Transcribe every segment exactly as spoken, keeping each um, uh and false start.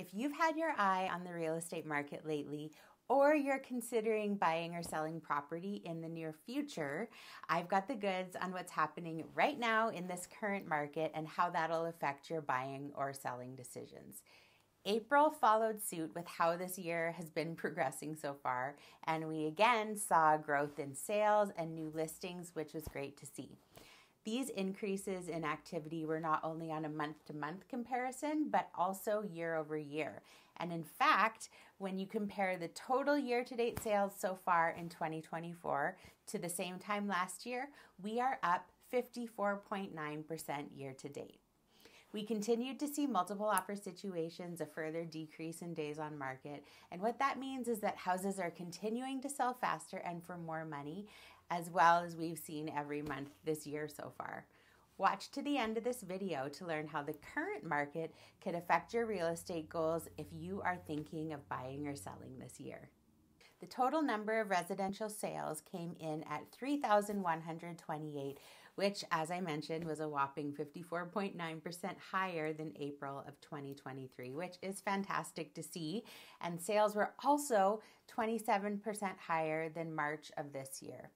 If you've had your eye on the real estate market lately, or you're considering buying or selling property in the near future, I've got the goods on what's happening right now in this current market and how that'll affect your buying or selling decisions. April followed suit with how this year has been progressing so far, and we again saw growth in sales and new listings, which was great to see. These increases in activity were not only on a month-to-month comparison, but also year-over-year. And in fact, when you compare the total year-to-date sales so far in twenty twenty-four to the same time last year, we are up fifty-four point nine percent year-to-date. We continued to see multiple offer situations, a further decrease in days on market, and what that means is that houses are continuing to sell faster and for more money, as well as we've seen every month this year so far. Watch to the end of this video to learn how the current market could affect your real estate goals if you are thinking of buying or selling this year. The total number of residential sales came in at three thousand one hundred twenty-eight, which, as I mentioned, was a whopping fifty-four point nine percent higher than April of twenty twenty-three, which is fantastic to see. And sales were also twenty-seven percent higher than March of this year.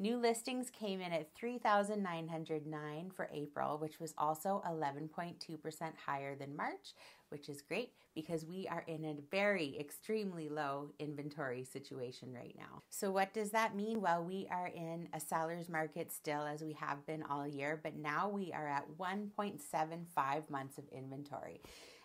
New listings came in at three thousand nine hundred nine for April, which was also eleven point two percent higher than March, which is great because we are in a very extremely low inventory situation right now. So what does that mean? Well, we are in a seller's market still, as we have been all year, but now we are at one point seven five months of inventory.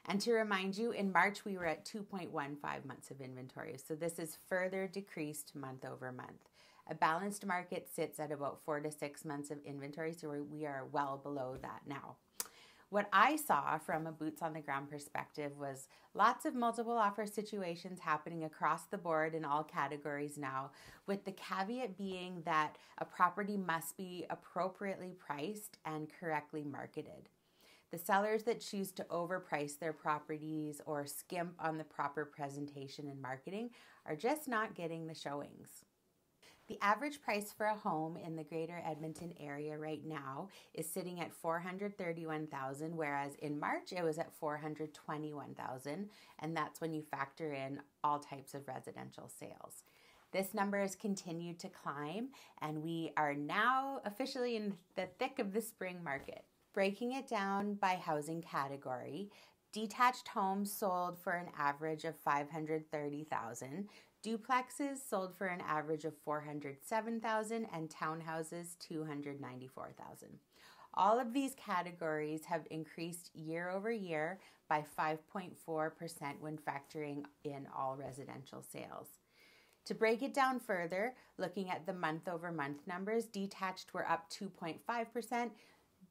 And to remind you, in March, we were at two point one five months of inventory. So this is further decreased month over month. A balanced market sits at about four to six months of inventory, so we are well below that now. What I saw from a boots-on-the-ground perspective was lots of multiple offer situations happening across the board in all categories now, with the caveat being that a property must be appropriately priced and correctly marketed. The sellers that choose to overprice their properties or skimp on the proper presentation and marketing are just not getting the showings. The average price for a home in the Greater Edmonton area right now is sitting at four hundred thirty-one thousand dollars, whereas in March it was at four hundred twenty-one thousand dollars, and that's when you factor in all types of residential sales. This number has continued to climb, and we are now officially in the thick of the spring market. Breaking it down by housing category, detached homes sold for an average of five hundred thirty thousand dollars. Duplexes sold for an average of four hundred seven thousand dollars and townhouses two hundred ninety-four thousand dollars. All of these categories have increased year over year by five point four percent when factoring in all residential sales. To break it down further, looking at the month over month numbers, detached were up two point five percent,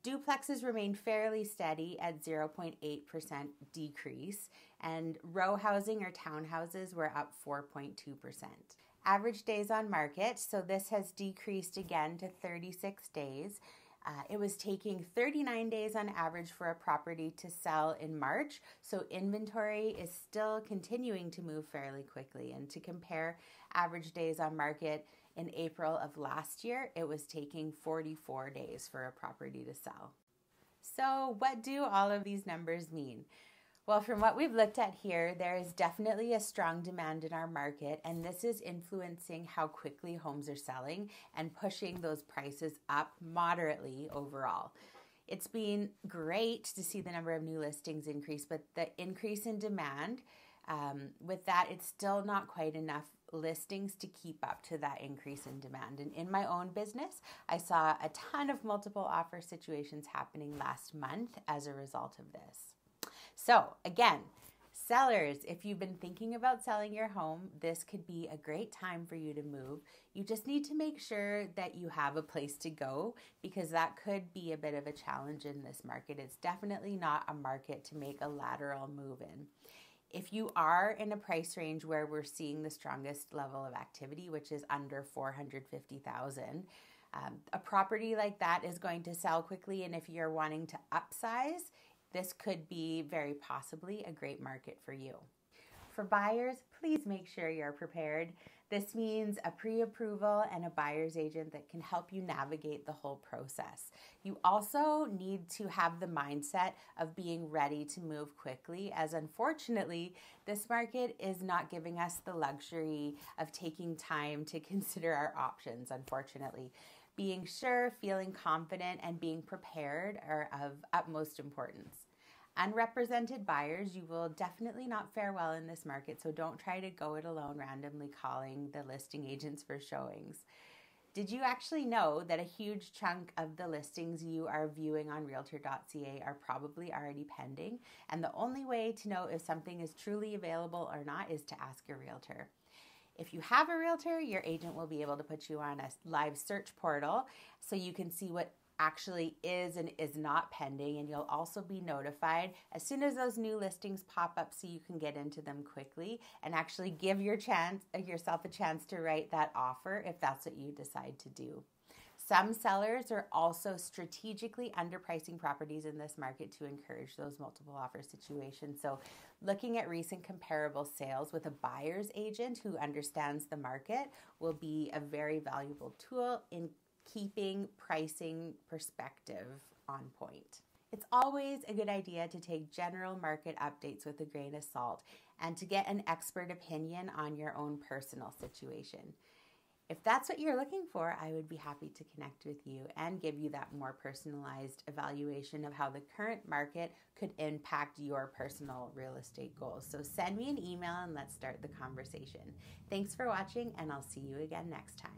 duplexes remained fairly steady at zero point eight percent decrease, and row housing or townhouses were up four point two percent. Average days on market, so this has decreased again to thirty-six days. Uh, it was taking thirty-nine days on average for a property to sell in March, so inventory is still continuing to move fairly quickly. And to compare average days on market, in April of last year, it was taking forty-four days for a property to sell. So what do all of these numbers mean? Well, from what we've looked at here, there is definitely a strong demand in our market, and this is influencing how quickly homes are selling and pushing those prices up moderately overall. It's been great to see the number of new listings increase, but the increase in demand, um, with that, it's still not quite enough listings to keep up to that increase in demand. And in my own business, I saw a ton of multiple offer situations happening last month as a result of this. So again, sellers, if you've been thinking about selling your home, this could be a great time for you to move. You just need to make sure that you have a place to go, because that could be a bit of a challenge in this market. It's definitely not a market to make a lateral move in. If you are in a price range where we're seeing the strongest level of activity, which is under four hundred fifty thousand dollars, um, a property like that is going to sell quickly, and if you're wanting to upsize, this could be very possibly a great market for you. For buyers, please make sure you're prepared. This means a pre-approval and a buyer's agent that can help you navigate the whole process. You also need to have the mindset of being ready to move quickly, as unfortunately, this market is not giving us the luxury of taking time to consider our options, unfortunately. Being sure, feeling confident, and being prepared are of utmost importance. Unrepresented buyers, you will definitely not fare well in this market, so don't try to go it alone randomly calling the listing agents for showings. Did you actually know that a huge chunk of the listings you are viewing on realtor dot c a are probably already pending? And the only way to know if something is truly available or not is to ask your realtor. If you have a realtor, your agent will be able to put you on a live search portal so you can see what actually is and is not pending, and you'll also be notified as soon as those new listings pop up so you can get into them quickly and actually give your chance, yourself a chance to write that offer if that's what you decide to do. Some sellers are also strategically underpricing properties in this market to encourage those multiple offer situations. So looking at recent comparable sales with a buyer's agent who understands the market will be a very valuable tool in keeping pricing perspective on point. It's always a good idea to take general market updates with a grain of salt and to get an expert opinion on your own personal situation. If that's what you're looking for, I would be happy to connect with you and give you that more personalized evaluation of how the current market could impact your personal real estate goals. So send me an email and let's start the conversation. Thanks for watching, and I'll see you again next time.